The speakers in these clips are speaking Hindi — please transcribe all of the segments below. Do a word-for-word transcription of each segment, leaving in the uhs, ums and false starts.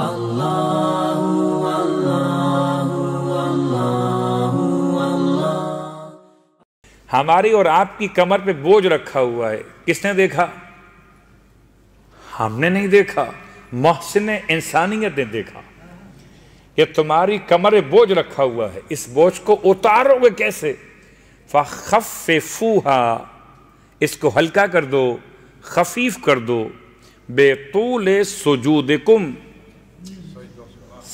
अल्लाहु अल्लाहु अल्लाहु अल्लाह। हमारी और आपकी कमर पे बोझ रखा हुआ है, किसने देखा? हमने नहीं देखा, मोहसिन इंसानियत ने देखा। ये तुम्हारी कमर बोझ रखा हुआ है, इस बोझ को उतारोगे कैसे? फ़खफ़्फ़िफ़ूहा, इसको हल्का कर दो, खफीफ कर दो। बेतूले सुजूदिकुम,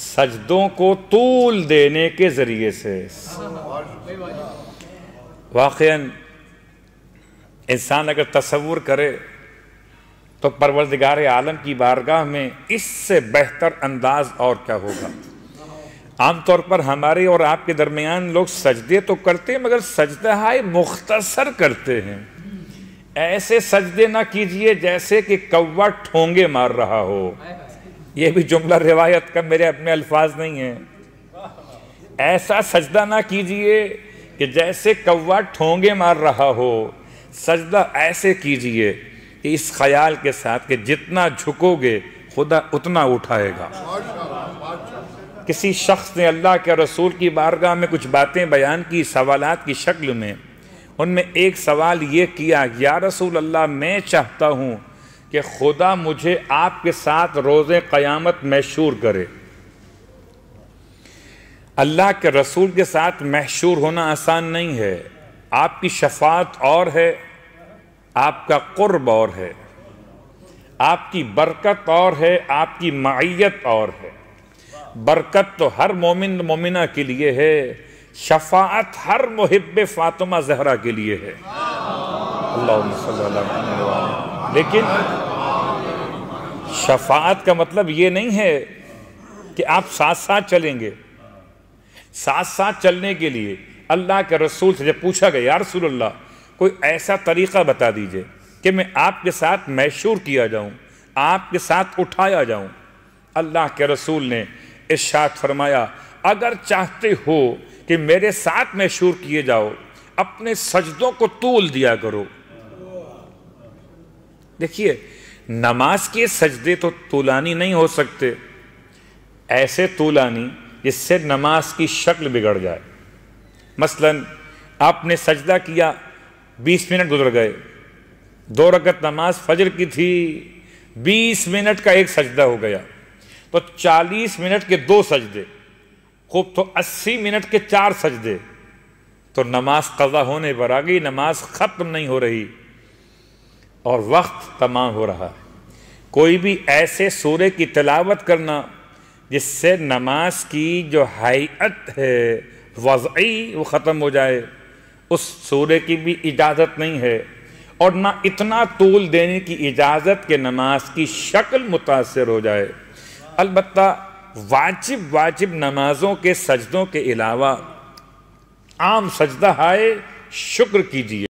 सजदों को तूल देने के जरिए से। वाक़ियन इंसान अगर तसव्वुर करे तो परवरदिगार आलम की बारगाह में इससे बेहतर अंदाज और क्या होगा। आमतौर पर हमारे और आपके दरमियान लोग सजदे तो करते हैं मगर सजदाए मुख्तसर करते हैं। ऐसे सजदे ना कीजिए जैसे कि कौवा ठोंगे मार रहा हो। यह भी जुमला रिवायत का, मेरे अपने अल्फाज नहीं हैं। ऐसा सजदा ना कीजिए कि जैसे कौवा ठोंगे मार रहा हो, सजदा ऐसे कीजिए कि इस ख्याल के साथ कि जितना झुकोगे खुदा उतना उठाएगा। किसी शख्स ने अल्लाह के रसूल की बारगाह में कुछ बातें बयान की सवालात की शक्ल में। उनमें एक सवाल ये किया, या रसूल अल्लाह, मैं चाहता हूँ कि खुदा मुझे आपके साथ रोज़े क़यामत महशूर करे। अल्लाह के रसूल के साथ महशूर होना आसान नहीं है। आपकी शफात और है, आपका क़ुर्ब और है, आपकी बरकत और है, आपकी मायत और है। बरकत तो हर मोमिन मोमिना के लिए है, शफाअत हर मुहिब्बे फातिमा जहरा के लिए है। अल्लाहुम्मा सल्ली अला मुहम्मद। लेकिन शफाअत का मतलब ये नहीं है कि आप साथ साथ चलेंगे। साथ साथ चलने के लिए अल्लाह के रसूल से जब पूछा गया, या रसूल अल्लाह, कोई ऐसा तरीक़ा बता दीजिए कि मैं आपके साथ महशूर किया जाऊँ, आपके साथ उठाया जाऊँ। अल्लाह के रसूल ने इरशाद फरमाया, अगर चाहते हो कि मेरे साथ महशूर किए जाओ अपने सजदों को तूल दिया करो। देखिए, नमाज के सजदे तो तूलानी नहीं हो सकते, ऐसे तूलानी जिससे नमाज की शक्ल बिगड़ जाए। मसलन आपने सजदा किया, बीस मिनट गुजर गए, दो रकत नमाज फजर की थी, बीस मिनट का एक सजदा हो गया, तो चालीस मिनट के दो सजदे, खूब तो अस्सी मिनट के चार सजदे। तो नमाज कज़ा होने पर आ गई, नमाज ख़त्म नहीं हो रही और वक्त तमाम हो रहा है। कोई भी ऐसे सूरे की तिलावत करना जिससे नमाज की जो हैत है वज़ई वो ख़त्म हो जाए, उस सूरे की भी इजाज़त नहीं है, और ना इतना तूल देने की इजाज़त के नमाज की शक्ल मुतासर हो जाए। अलबत्ता वाजिब वाजिब नमाजों के सजदों के अलावा आम सजदा हाय शुक्र कीजिए।